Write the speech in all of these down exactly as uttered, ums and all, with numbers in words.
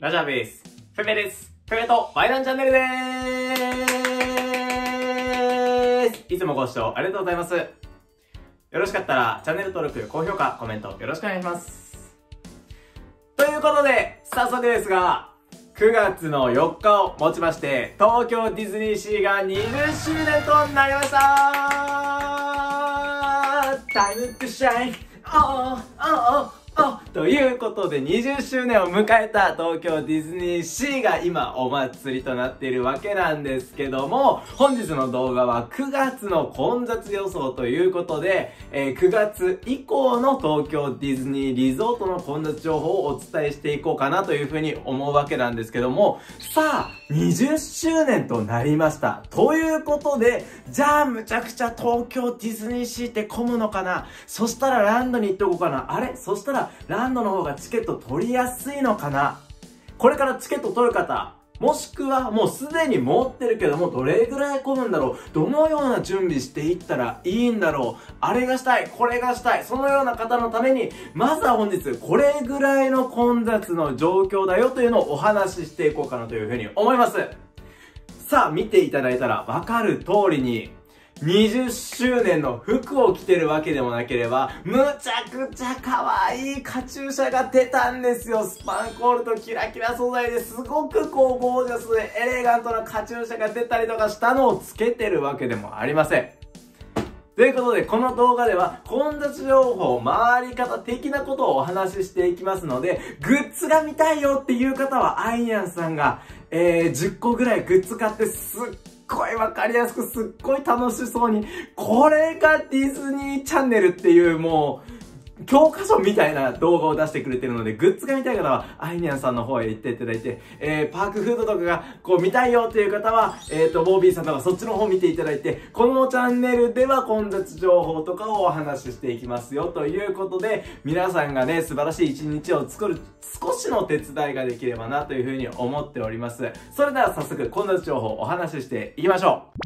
ラジャーベース、フェフェです。フェフェとバイランチャンネルでーす。いつもご視聴ありがとうございます。よろしかったらチャンネル登録、高評価、コメントよろしくお願いします。ということで、早速ですが、くがつのよっかをもちまして、東京ディズニーシーがにじゅっしゅうねんとなりましたー！ Time to shine! おーおーおーということでにじゅっしゅうねんを迎えた東京ディズニーシーが今お祭りとなっているわけなんですけども、本日の動画はくがつの混雑予想ということで、えー、くがつ以降の東京ディズニーリゾートの混雑情報をお伝えしていこうかなというふうに思うわけなんですけども、さあにじゅっしゅうねんとなりました。ということで、じゃあむちゃくちゃ東京ディズニーシーって混むのかな？そしたらランドに行っとこうかな？あれ？そしたらランドの方がチケット取りやすいのかな？これからチケット取る方、もしくはもうすでに持ってるけどもどれぐらい混むんだろう、どのような準備していったらいいんだろう、あれがしたい、これがしたい、そのような方のために、まずは本日これぐらいの混雑の状況だよというのをお話ししていこうかなというふうに思います。さあ見ていただいたらわかる通りに、にじゅっしゅうねんの服を着てるわけでもなければ、むちゃくちゃ可愛いカチューシャが出たんですよ。スパンコールとキラキラ素材ですごくこうゴージャスでエレガントなカチューシャが出たりとかしたのをつけてるわけでもありません。ということで、この動画では混雑情報、回り方的なことをお話ししていきますので、グッズが見たいよっていう方は、アイアンさんが、えー、じゅっこぐらいグッズ買ってすっすっごいわかりやすく、すっごい楽しそうに、これがディズニーチャンネルっていうもう、教科書みたいな動画を出してくれてるので、グッズが見たい方は、アイニャンさんの方へ行っていただいて、えー、パークフードとかがこう見たいよっていう方は、えーと、ボービーさんとかそっちの方見ていただいて、このチャンネルでは混雑情報とかをお話ししていきますよということで、皆さんがね、素晴らしい一日を作る少しの手伝いができればなというふうに思っております。それでは早速、混雑情報をお話ししていきましょう。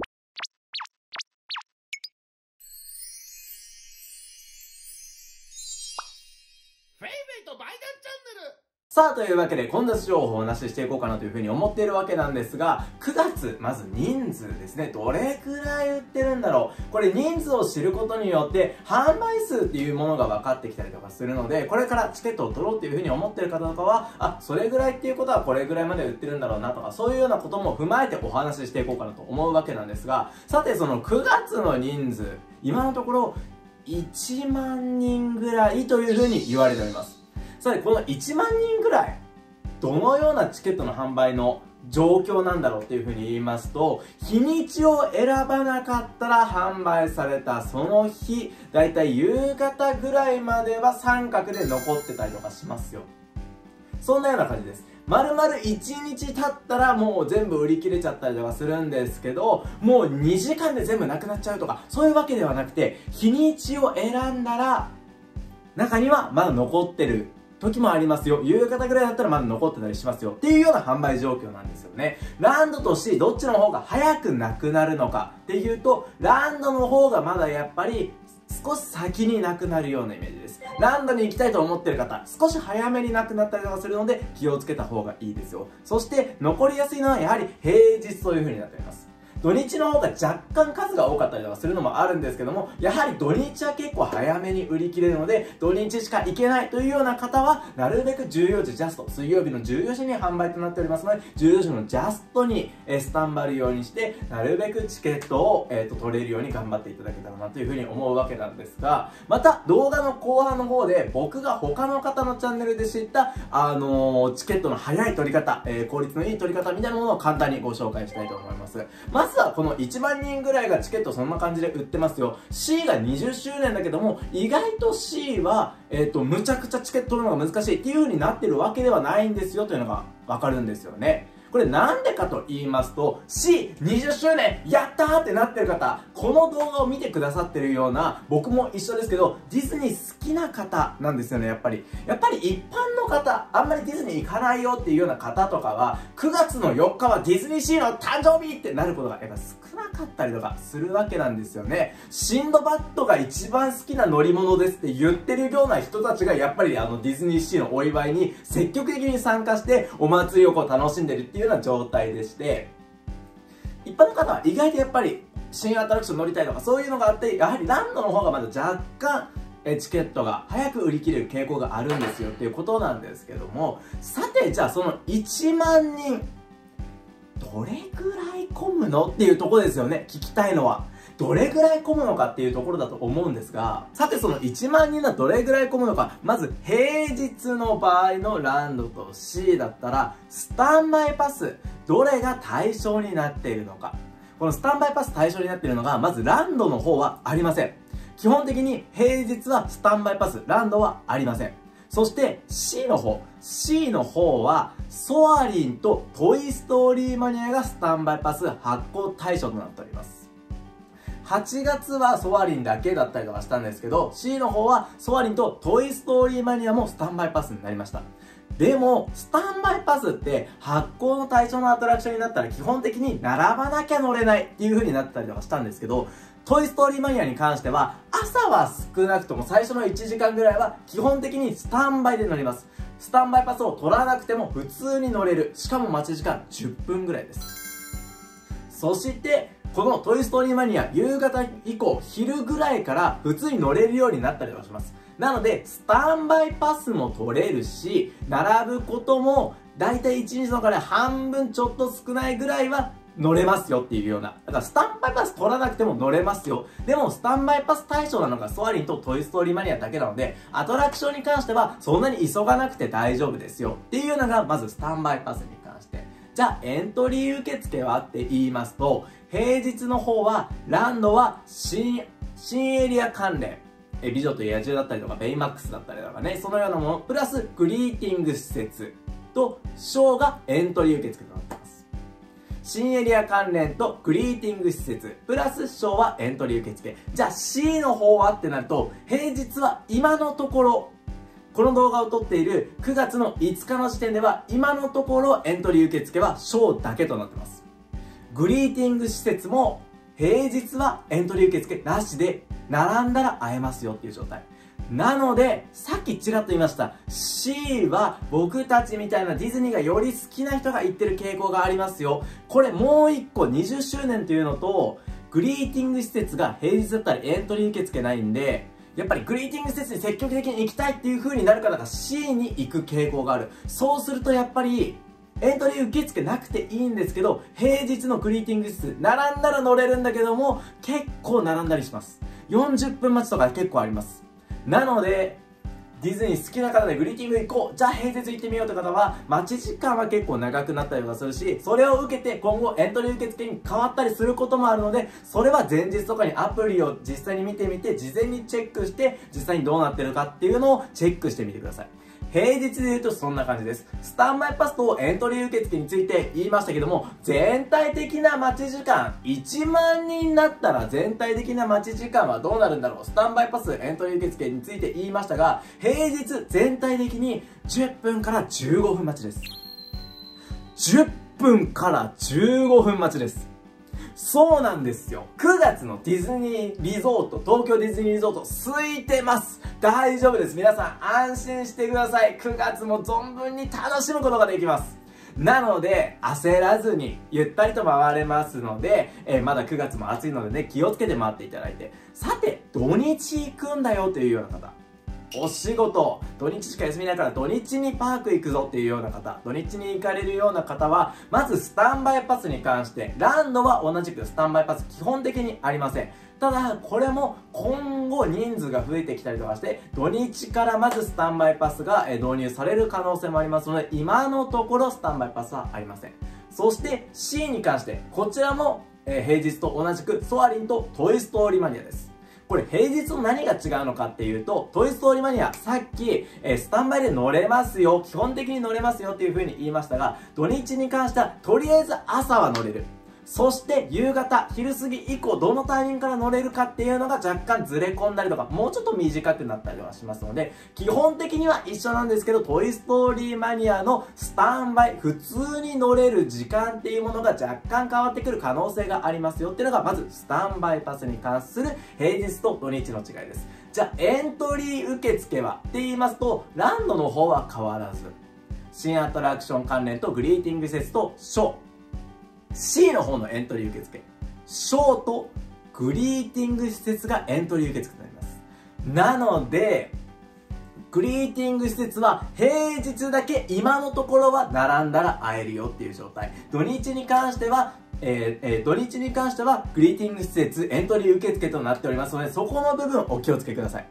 さあ、というわけで、混雑情報をお話ししていこうかなというふうに思っているわけなんですが、くがつ、まず人数ですね。どれくらい売ってるんだろう。これ人数を知ることによって、販売数っていうものが分かってきたりとかするので、これからチケットを取ろうっていうふうに思ってる方とかは、あ、それぐらいっていうことはこれぐらいまで売ってるんだろうなとか、そういうようなことも踏まえてお話ししていこうかなと思うわけなんですが、さて、そのくがつの人数、今のところいちまんにんぐらいというふうに言われております。さて、このいちまんにんぐらい、どのようなチケットの販売の状況なんだろうっていうふうに言いますと、日にちを選ばなかったら販売されたその日、だいたい夕方ぐらいまでは三角で残ってたりとかしますよ。そんなような感じです。丸々いちにち経ったらもう全部売り切れちゃったりとかするんですけど、もうにじかんで全部なくなっちゃうとか、そういうわけではなくて、日にちを選んだら、中にはまだ残ってる時もありますよ。夕方ぐらいだったらまだ残ってたりしますよ。っていうような販売状況なんですよね。ランドとシー、どっちの方が早くなくなるのかっていうと、ランドの方がまだやっぱり少し先になくなるようなイメージです。ランドに行きたいと思ってる方、少し早めになくなったりとかするので気をつけた方がいいですよ。そして残りやすいのはやはり平日という風になっております。土日の方が若干数が多かったりとかするのもあるんですけども、やはり土日は結構早めに売り切れるので、土日しか行けないというような方は、なるべくじゅうよじジャスト、水曜日のじゅうよじに販売となっておりますので、じゅうよじのジャストにスタンバるようにして、なるべくチケットを、えー、と取れるように頑張っていただけたらなというふうに思うわけなんですが、また動画の後半の方で、僕が他の方のチャンネルで知った、あのー、チケットの早い取り方、えー、効率のいい取り方みたいなものを簡単にご紹介したいと思います。ままずはこのいちまんにんぐらいがチケットそんな感じで売ってますよ。シー がにじゅっしゅうねんだけども、意外と シー は、えっと、むちゃくちゃチケット取るのが難しいっていう風になってるわけではないんですよというのがわかるんですよね。これなんでかと言いますと、 シーにじゅっしゅうねんやったーってなってる方、この動画を見てくださってるような、僕も一緒ですけどディズニー好きな方なんですよね。やっぱりやっぱり一般の方、あんまりディズニー行かないよっていうような方とかは、くがつのよっかはディズニーシーの誕生日ってなることがやっぱ少なかったりとかするわけなんですよね。シンドバッドが一番好きな乗り物ですって言ってるような人たちが、やっぱりあのディズニーシーのお祝いに積極的に参加してお祭りをこう楽しんでるっていうような状態でして、一般の方は意外とやっぱり新アトラクション乗りたいとかそういうのがあって、やはりランドの方がまだ若干チケットが早く売り切れる傾向があるんですよっていうことなんですけども、さてじゃあそのいちまんにんどれぐらい混むのっていうところですよね。聞きたいのはどれぐらい混むのかっていうところだと思うんですが、さてそのいちまんにんはどれぐらい混むのか。まず平日の場合のランドと シー だったら、スタンバイパスどれが対象になっているのか。このスタンバイパス対象になっているのが、まずランドの方はありません。基本的に平日はスタンバイパス、ランドはありません。そして シー の方 シー の方はソアリンとトイ・ストーリー・マニアがスタンバイパス発行対象となっております。はちがつはソアリンだけだったりとかしたんですけど、 シー の方はソアリンとトイ・ストーリー・マニアもスタンバイパスになりました。でもスタンバイパスって発行の対象のアトラクションになったら基本的に並ばなきゃ乗れないっていう風になったりとかしたんですけど、トイ・ストーリー・マニアに関しては朝は少なくとも最初のいちじかんぐらいは基本的にスタンバイで乗ります。スタンバイパスを取らなくても普通に乗れる。しかも待ち時間じゅっぷんぐらいです。そしてこのトイ・ストーリー・マニア、夕方以降昼ぐらいから普通に乗れるようになったりはします。なのでスタンバイパスも取れるし、並ぶこともだいたいいちにちのから半分ちょっと少ないぐらいは乗れますよっていうような。だからスタンバイパス取らなくても乗れますよ。でもスタンバイパス対象なのがソアリンとトイストーリーマニアだけなので、アトラクションに関してはそんなに急がなくて大丈夫ですよっていうのがまずスタンバイパスに関して。じゃあエントリー受付はって言いますと、平日の方はランドは新、新エリア関連、え美女と野獣だったりとかベイマックスだったりとかね、そのようなものプラスグリーティング施設とショーがエントリー受付となっています。新エリア関連とグリーティング施設プラスショーはエントリー受付。じゃあ シー の方はってなると、平日は今のところ、この動画を撮っているくがつのいつかの時点では今のところエントリー受付はショーだけとなってます。グリーティング施設も平日はエントリー受付なしで並んだら会えますよっていう状態なので、さっきちらっと言いました シー は僕たちみたいなディズニーがより好きな人が行ってる傾向がありますよ。これもう一個にじゅっしゅうねんというのと、グリーティング施設が平日だったらエントリー受け付けないんで、やっぱりグリーティング施設に積極的に行きたいっていう風になる方が シー に行く傾向がある。そうするとやっぱりエントリー受付なくていいんですけど、平日のグリーティング施設並んだら乗れるんだけども結構並んだりします。よんじゅっぷん待ちとか結構あります。なのでディズニー好きな方でグリーティング行こう、じゃあ平日行ってみようという方は待ち時間は結構長くなったりとかするし、それを受けて今後エントリー受付に変わったりすることもあるので、それは前日とかにアプリを実際に見てみて、事前にチェックして実際にどうなってるかっていうのをチェックしてみてください。平日で言うとそんな感じです。スタンバイパスとエントリー受付について言いましたけども、全体的な待ち時間いちまんにんになったら全体的な待ち時間はどうなるんだろう。スタンバイパスエントリー受付について言いましたが、平日全体的にじゅっぷんからじゅうごふん待ちです。じゅっぷんからじゅうごふん待ちです。そうなんですよ。くがつのディズニーリゾート、東京ディズニーリゾート空いてます。大丈夫です。皆さん安心してください。くがつも存分に楽しむことができます。なので焦らずにゆったりと回れますので、えー、まだくがつも暑いのでね、気をつけて回っていただいて。さて土日行くんだよというような方、お仕事土日しか休みないから土日にパーク行くぞっていうような方、土日に行かれるような方は、まずスタンバイパスに関して、ランドは同じくスタンバイパス基本的にありません。ただこれも今後人数が増えてきたりとかして、土日からまずスタンバイパスが導入される可能性もありますので、今のところスタンバイパスはありません。そして シー に関して、こちらも平日と同じくソアリンとトイ・ストーリーマニアです。これ平日と何が違うのかっていうと、トイストーリーマニア、さっき、えー、スタンバイで乗れますよ、基本的に乗れますよっていう風に言いましたが、土日に関してはとりあえず朝は乗れる。そして夕方、昼過ぎ以降どのタイミングから乗れるかっていうのが若干ずれ込んだりとか、もうちょっと短くなったりはしますので、基本的には一緒なんですけど、トイストーリーマニアのスタンバイ、普通に乗れる時間っていうものが若干変わってくる可能性がありますよっていうのが、まずスタンバイパスに関する平日と土日の違いです。じゃあエントリー受付はって言いますと、ランドの方は変わらず、新アトラクション関連とグリーティング施設とショー、シー の方のエントリー受付、ショーとグリーティング施設がエントリー受付となります。なので、グリーティング施設は平日だけ今のところは並んだら会えるよっていう状態。土日に関しては、えーえー、土日に関してはグリーティング施設エントリー受付となっておりますので、そこの部分お気をつけください。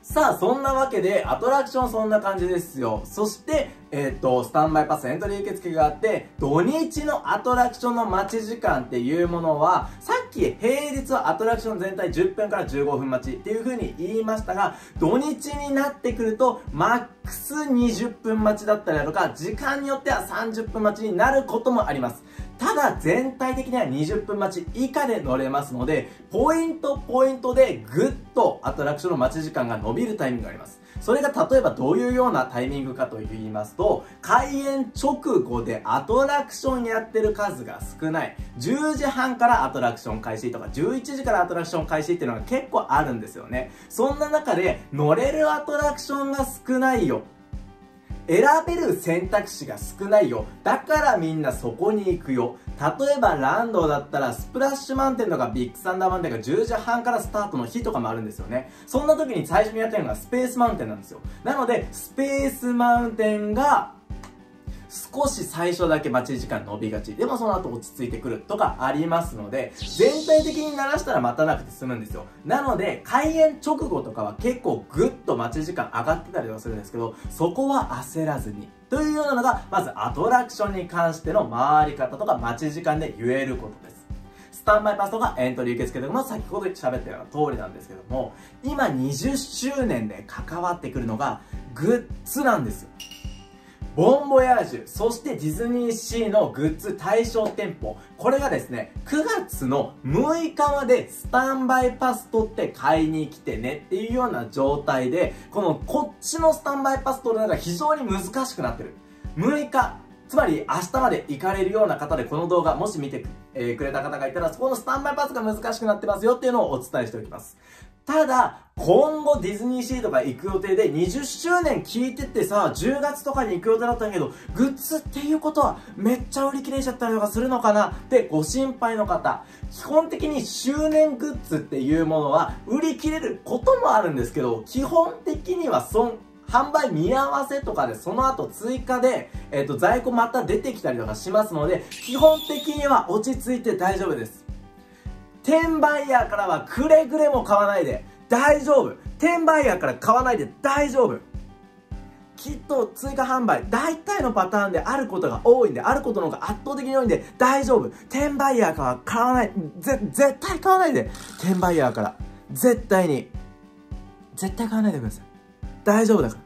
さあ、そんなわけで、アトラクションそんな感じですよ。そして、えっと、スタンバイパスエントリー受付があって、土日のアトラクションの待ち時間っていうものは、さっき平日はアトラクション全体じゅっぷんからじゅうごふん待ちっていう風に言いましたが、土日になってくると、マックスにじゅっぷん待ちだったりだとか、時間によってはさんじゅっぷん待ちになることもあります。ただ全体的にはにじゅっぷん待ち以下で乗れますので、ポイントポイントでぐっとアトラクションの待ち時間が伸びるタイミングがあります。それが例えばどういうようなタイミングかと言いますと、開園直後でアトラクションやってる数が少ない。じゅうじはんからアトラクション開始とか、じゅういちじからアトラクション開始っていうのが結構あるんですよね。そんな中で乗れるアトラクションが少ないよ。選べる選択肢が少ないよ。だからみんなそこに行くよ。例えばランドだったらスプラッシュマウンテンとかビッグサンダーマウンテンがじゅうじはんからスタートの日とかもあるんですよね。そんな時に最初にやってるのがスペースマウンテンなんですよ。なのでスペースマウンテンが少し最初だけ待ち時間伸びがち。でもその後落ち着いてくるとかありますので、全体的に鳴らしたら待たなくて済むんですよ。なので、開園直後とかは結構ぐっと待ち時間上がってたりはするんですけど、そこは焦らずに。というようなのが、まずアトラクションに関しての回り方とか待ち時間で言えることです。スタンバイパスとかエントリー受付とかも先ほど喋ったような通りなんですけども、今にじゅっしゅうねんで関わってくるのがグッズなんですよ。ボンボヤージュ、そしてディズニーシーのグッズ対象店舗。これがですね、くがつのむいかまでスタンバイパス取って買いに来てねっていうような状態で、このこっちのスタンバイパス取るのが非常に難しくなってる。むいか、つまり明日まで行かれるような方でこの動画もし見てくれた方がいたら、そこのスタンバイパスが難しくなってますよっていうのをお伝えしておきます。ただ、今後ディズニーシーとか行く予定でにじゅっしゅうねん聞いてってさ、じゅうがつとかに行く予定だったんだけど、グッズっていうことはめっちゃ売り切れちゃったりとかするのかなってご心配の方、基本的に周年グッズっていうものは売り切れることもあるんですけど、基本的には損、販売見合わせとかでその後追加で、えっと、在庫また出てきたりとかしますので、基本的には落ち着いて大丈夫です。転売ヤーからはくれぐれも買わないで大丈夫。転売ヤーから買わないで大丈夫。きっと追加販売、大体のパターンであることが多いんで、あることの方が圧倒的に多いんで大丈夫。転売ヤーから買わない。ぜ、絶対買わないで。転売ヤーから。絶対に。絶対買わないでください。大丈夫だから。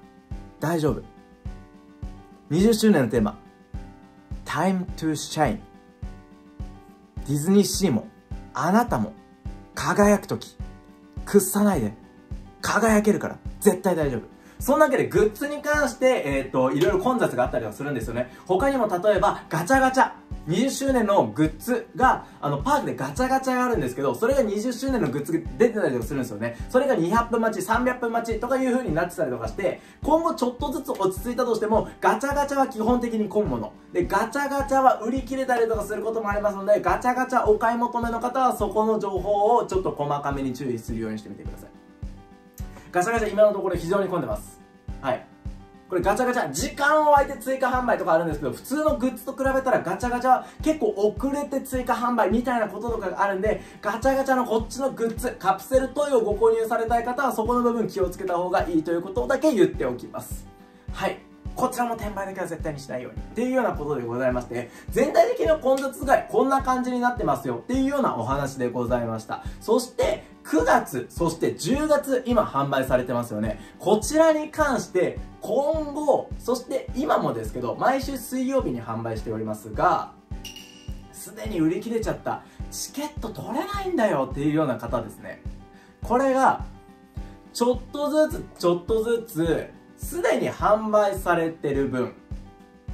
大丈夫。にじゅっしゅうねんのテーマ。Time to Shine。ディズニーシーも。あなたも輝くとき、屈さないで、輝けるから、絶対大丈夫。そんなわけで、グッズに関して、えっと、いろいろ混雑があったりはするんですよね。他にも例えば、ガチャガチャ。にじゅっしゅうねんのグッズが、あの、パークでガチャガチャがあるんですけど、それがにじゅっしゅうねんのグッズが出てたりとかするんですよね。それがにひゃっぷんまち、さんびゃっぷんまちとかいう風になってたりとかして、今後ちょっとずつ落ち着いたとしても、ガチャガチャは基本的に混むもの。で、ガチャガチャは売り切れたりとかすることもありますので、ガチャガチャお買い求めの方はそこの情報をちょっと細かめに注意するようにしてみてください。ガチャガチャ今のところ非常に混んでます。はい。これガチャガチャ、時間を空いて追加販売とかあるんですけど、普通のグッズと比べたらガチャガチャは結構遅れて追加販売みたいなこととかがあるんで、ガチャガチャのこっちのグッズ、カプセルトイをご購入されたい方はそこの部分気をつけた方がいいということだけ言っておきます。はい。こちらも転売だけは絶対にしないようにっていうようなことでございまして、全体的な混雑具合こんな感じになってますよっていうようなお話でございました。そして、くがつ、そしてじゅうがつ、今販売されてますよね。こちらに関して、今後、そして今もですけど、毎週水曜日に販売しておりますが、すでに売り切れちゃった、チケット取れないんだよっていうような方ですね。これが、ちょっとずつ、ちょっとずつ、すでに販売されてる分、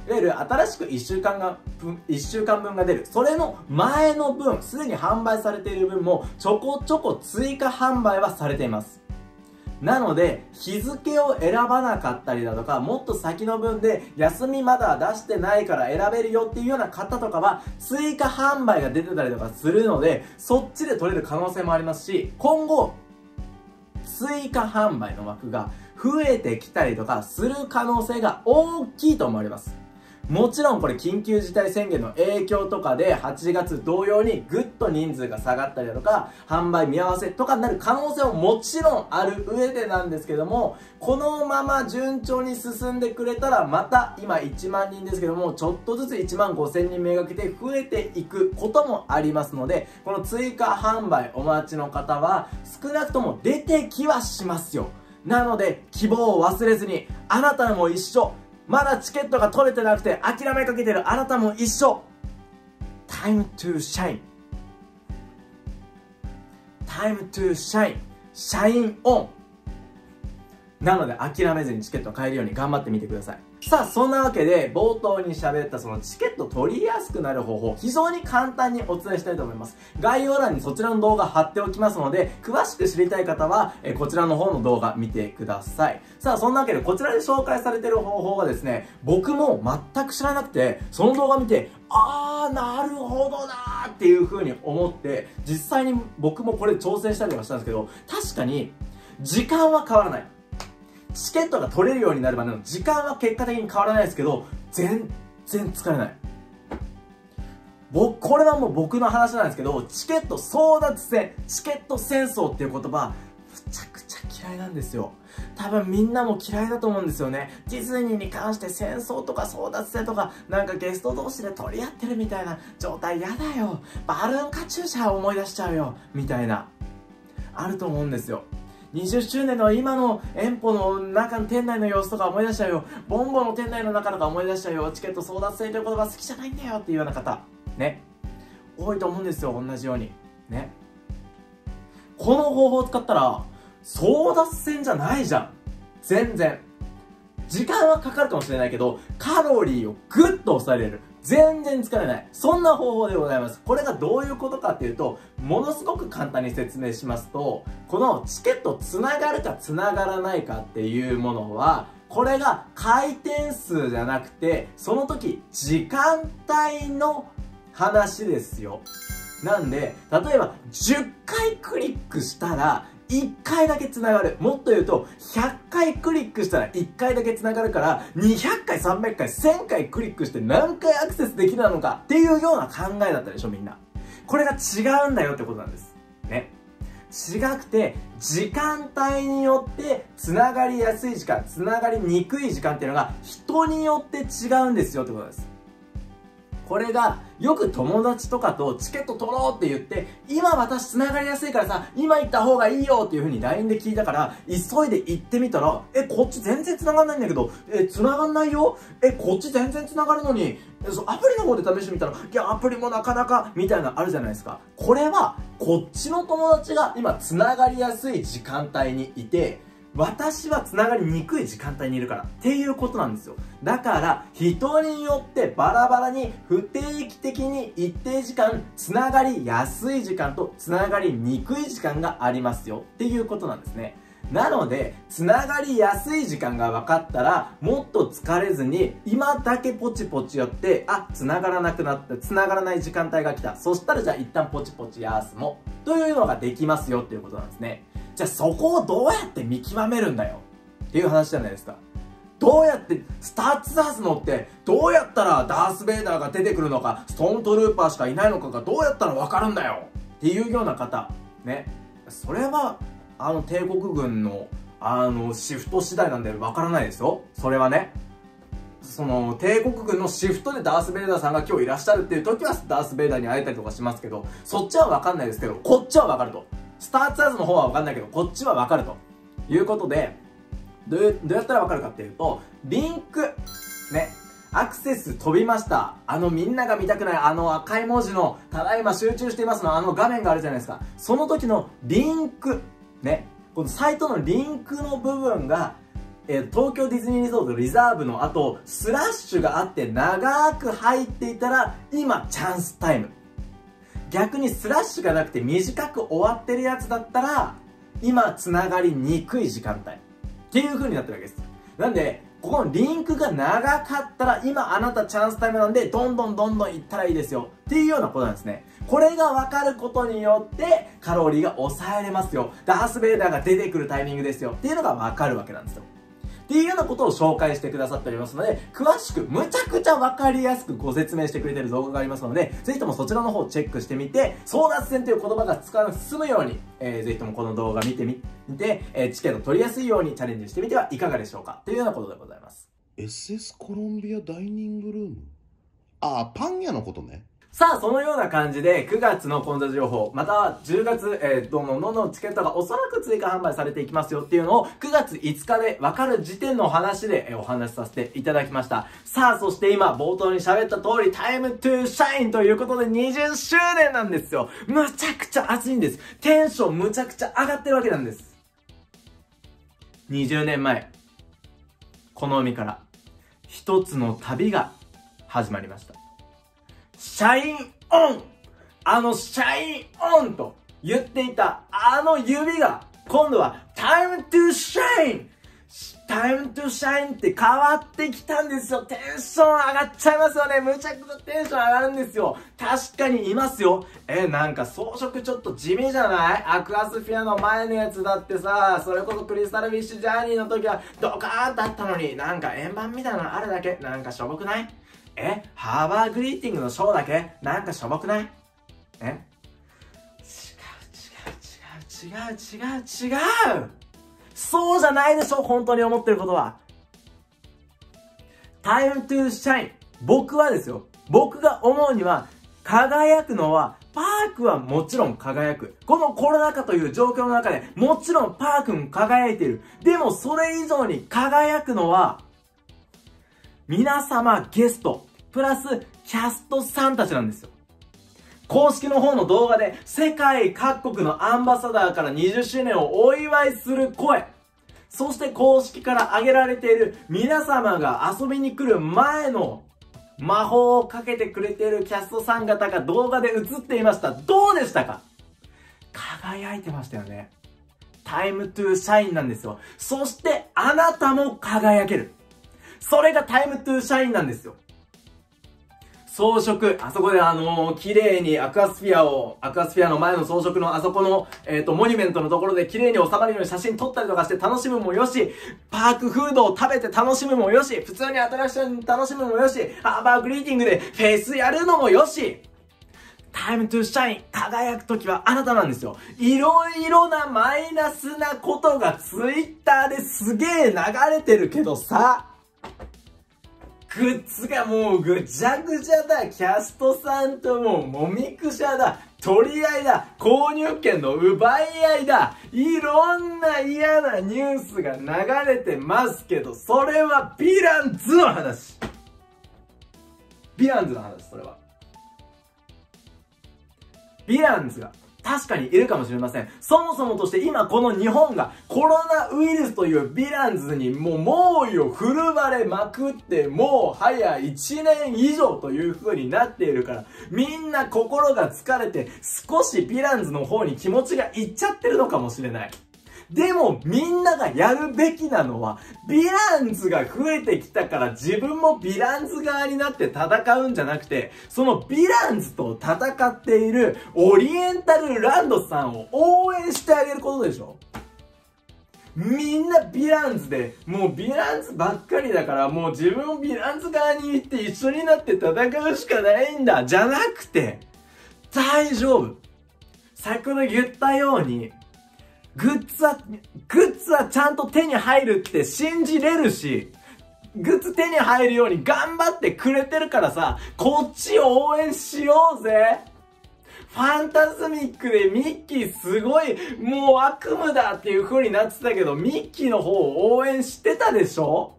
いわゆる新しくいっしゅうかんが、いっしゅうかんぶんが出る。それの前の分、すでに販売されている分も、ちょこちょこ追加販売はされています。なので、日付を選ばなかったりだとか、もっと先の分で、休みまだ出してないから選べるよっていうような方とかは、追加販売が出てたりとかするので、そっちで取れる可能性もありますし、今後、追加販売の枠が増えてきたりとかする可能性が大きいと思われます。もちろんこれ緊急事態宣言の影響とかではちがつ同様にぐっと人数が下がったりだとか販売見合わせとかになる可能性ももちろんある上でなんですけども、このまま順調に進んでくれたらまた今いちまんにんですけども、ちょっとずついちまんごせんにんめがけて増えていくこともありますので、この追加販売お待ちの方は少なくとも出てきはしますよ。なので希望を忘れずに、あなたも一緒、まだチケットが取れてなくて諦めかけてるあなたも一緒。 Time to shine Time to shine シャインオンなので諦めずにチケットを買えるように頑張ってみてください。さあ、そんなわけで冒頭に喋ったそのチケット取りやすくなる方法、非常に簡単にお伝えしたいと思います。概要欄にそちらの動画貼っておきますので、詳しく知りたい方はえこちらの方の動画見てください。さあ、そんなわけでこちらで紹介されている方法はですね、僕も全く知らなくて、その動画見て、あーなるほどなーっていう風に思って、実際に僕もこれ挑戦したりとかしたんですけど、確かに時間は変わらない。チケットが取れるようになるまでの時間は結果的に変わらないですけど、全然疲れない。僕、これはもう僕の話なんですけど、チケット争奪戦、チケット戦争っていう言葉、むちゃくちゃ嫌いなんですよ。多分みんなも嫌いだと思うんですよね。ディズニーに関して戦争とか争奪戦とか、なんかゲスト同士で取り合ってるみたいな状態嫌だよ。バルーンカチューシャを思い出しちゃうよ。みたいな。あると思うんですよ。にじゅっしゅうねんの今の遠方の中の店内の様子とか思い出しちゃうよ。ボンボの店内の中とか思い出しちゃうよ。チケット争奪戦という言葉好きじゃないんだよっていうような方、ね。多いと思うんですよ、同じように。ね。この方法を使ったら、争奪戦じゃないじゃん。全然。時間はかかるかもしれないけど、カロリーをぐっと抑えれる。全然疲れない。そんな方法でございます。これがどういうことかっていうと、ものすごく簡単に説明しますと、このチケットつながるかつながらないかっていうものは、これが回転数じゃなくて、その時、時間帯の話ですよ。なんで、例えばじゅっかいクリックしたら、いっかいだけ繋がる。もっと言うと、ひゃっかいクリックしたらいっかいだけ繋がるから、にひゃっかい、さんびゃっかい、せんかいクリックして何回アクセスできたのかっていうような考えだったでしょ、みんな。これが違うんだよってことなんです。ね。違くて、時間帯によって繋がりやすい時間、繋がりにくい時間っていうのが人によって違うんですよってことです。これがよく友達とかとチケット取ろうって言って、今私繋がりやすいからさ、今行った方がいいよっていう風に ライン で聞いたから、急いで行ってみたら、えこっち全然繋がんないんだけど、え繋がんないよ、えこっち全然繋がるのに、アプリの方で試してみたら、いやアプリもなかなかみたいなのあるじゃないですか。これはこっちの友達が今繋がりやすい時間帯にいて、私は繋がりにくい時間帯にいるからっていうことなんですよ。だから人によってバラバラに不定期的に一定時間繋がりやすい時間と繋がりにくい時間がありますよっていうことなんですね。なので繋がりやすい時間が分かったら、もっと疲れずに今だけポチポチ寄って、あ繋がらなくなった、繋がらない時間帯が来た、そしたらじゃあ一旦ポチポチ休もうというのができますよっていうことなんですね。じゃあそこをどうやって見極めるんだよっていう話じゃないですか。どうやって、スター・ツアーズ乗って、どうやったらダース・ベイダーが出てくるのか、ストーントルーパーしかいないのかがどうやったらわかるんだよっていうような方、ね。それは、あの帝国軍の、あの、シフト次第なんでわからないですよ。それはね。その帝国軍のシフトでダース・ベイダーさんが今日いらっしゃるっていう時はダース・ベイダーに会えたりとかしますけど、そっちはわかんないですけど、こっちはわかると。スターツアーズの方は分かんないけど、こっちは分かるということで、どういう、どうやったら分かるかっていうと、リンク、ね、アクセス飛びました。あのみんなが見たくないあの赤い文字の、ただいま集中していますのあの画面があるじゃないですか。その時のリンク、ね、このサイトのリンクの部分が、えー、東京ディズニーリゾートリザーブの後、スラッシュがあって長く入っていたら、今チャンスタイム。逆にスラッシュがなくて短く終わってるやつだったら、今つながりにくい時間帯っていう風になってるわけです。なんで、ここのリンクが長かったら、今あなたチャンスタイムなんで、どんどんどんどんいったらいいですよっていうようなことなんですね。これが分かることによってカロリーが抑えれますよ、ダース・ベイダーが出てくるタイミングですよっていうのが分かるわけなんですよっていうようなことを紹介してくださっておりますので、詳しく、むちゃくちゃわかりやすくご説明してくれてる動画がありますので、ぜひともそちらの方をチェックしてみて、争奪戦という言葉が使わなく済むように、えー、ぜひともこの動画見てみて、えー、チケット取りやすいようにチャレンジしてみてはいかがでしょうかというようなことでございます。エスエス コロンビアダイニングルーム、ああ、パン屋のことね。さあ、そのような感じで、くがつの混雑情報、またはじゅうがつ、えー、どんどんどんどんチケットがおそらく追加販売されていきますよっていうのを、くがついつかで分かる時点の話で、えー、お話しさせていただきました。さあ、そして今、冒頭に喋った通り、Time to Shine ということでにじゅっしゅうねんなんですよ。むちゃくちゃ熱いんです。テンションむちゃくちゃ上がってるわけなんです。にじゅうねんまえ、この海から、一つの旅が始まりました。シャインオン、あのシャインオンと言っていたあの指が、今度はタイムトゥシャイン、タイムトゥシャインって変わってきたんですよ。テンション上がっちゃいますよね。むちゃくちゃテンション上がるんですよ。確かにいますよ。え、なんか装飾ちょっと地味じゃない？アクアスフィアの前のやつだってさ、それこそクリスタルフィッシュジャーニーの時はドカーンだったのに、なんか円盤みたいなのあれだけ、なんかしょぼくない？え、ハーバーグリーティングのショーだけなんかしょぼくない？え、違う違う違う違う違う違う、そうじゃないでしょ、本当に思ってることは。タイムトゥーシャイン。僕はですよ。僕が思うには、輝くのは、パークはもちろん輝く。このコロナ禍という状況の中で、もちろんパークも輝いている。でもそれ以上に輝くのは、皆様ゲスト、プラスキャストさんたちなんですよ。公式の方の動画で世界各国のアンバサダーからにじゅっしゅうねんをお祝いする声、そして公式から挙げられている皆様が遊びに来る前の魔法をかけてくれているキャストさん方が動画で映っていました。どうでしたか？輝いてましたよね。タイムトゥーシャインなんですよ。そしてあなたも輝ける。それがタイムトゥーシャインなんですよ。装飾、あそこであのー、綺麗にアクアスフィアを、アクアスフィアの前の装飾のあそこの、えっと、モニュメントのところで綺麗に収まるように写真撮ったりとかして楽しむもよし、パークフードを食べて楽しむもよし、普通にアトラクション楽しむもよし、ハーバーグリーティングでフェイスやるのもよし、タイムトゥーシャイン、輝く時はあなたなんですよ。いろいろなマイナスなことがツイッターですげえ流れてるけどさ、グッズがもうぐちゃぐちゃだ。キャストさんともうもみくしゃだ。取り合いだ。購入権の奪い合いだ。いろんな嫌なニュースが流れてますけど、それはヴィランズの話。ヴィランズの話、それは。ヴィランズが確かにいるかもしれません。そもそもとして今この日本がコロナウイルスというヴィランズにもう猛威を振るわれまくって、もう早いちねんいじょうという風になっているから、みんな心が疲れて少しヴィランズの方に気持ちがいっちゃってるのかもしれない。でもみんながやるべきなのは、ヴィランズが増えてきたから自分もヴィランズ側になって戦うんじゃなくて、そのヴィランズと戦っているオリエンタルランドさんを応援してあげることでしょ。みんなヴィランズで、もうヴィランズばっかりだから、もう自分もヴィランズ側に行って一緒になって戦うしかないんだじゃなくて、大丈夫。先ほど言ったように、グッズは、グッズはちゃんと手に入るって信じれるし、グッズ手に入るように頑張ってくれてるからさ、こっちを応援しようぜ。ファンタズミックでミッキーすごい、もう悪夢だっていう風になってたけど、ミッキーの方を応援してたでしょ？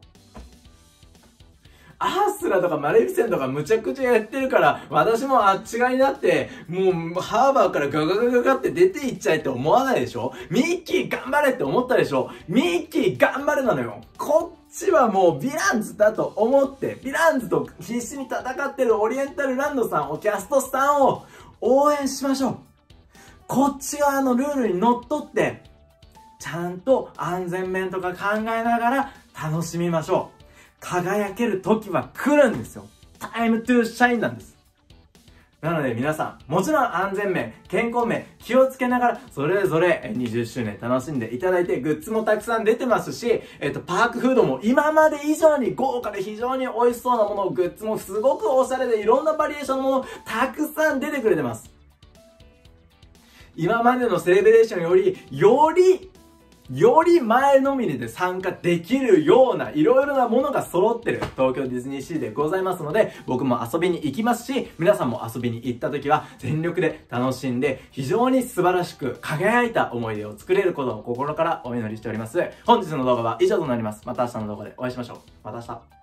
アースラとかマレフィセントがむちゃくちゃやってるから、私もあっち側になって、もうハーバーからガガガガガって出ていっちゃえって思わないでしょ？ミッキー頑張れって思ったでしょ？ミッキー頑張れなのよ。こっちはもうヴィランズだと思って、ヴィランズと必死に戦ってるオリエンタルランドさんを、キャストさんを応援しましょう。こっち側のルールにのっとって、ちゃんと安全面とか考えながら楽しみましょう。輝ける時は来るんですよ。Time to shine なんです。なので皆さん、もちろん安全面、健康面、気をつけながら、それぞれにじゅっしゅうねん楽しんでいただいて、グッズもたくさん出てますし、えっと、パークフードも今まで以上に豪華で非常に美味しそうなものを、グッズもすごくおしゃれでいろんなバリエーションのもの、たくさん出てくれてます。今までのセレブレーションより、より、より前のめりで参加できるような、いろいろなものが揃ってる東京ディズニーシーでございますので、僕も遊びに行きますし、皆さんも遊びに行った時は全力で楽しんで、非常に素晴らしく輝いた思い出を作れることを心からお祈りしております。本日の動画は以上となります。また明日の動画でお会いしましょう。また明日。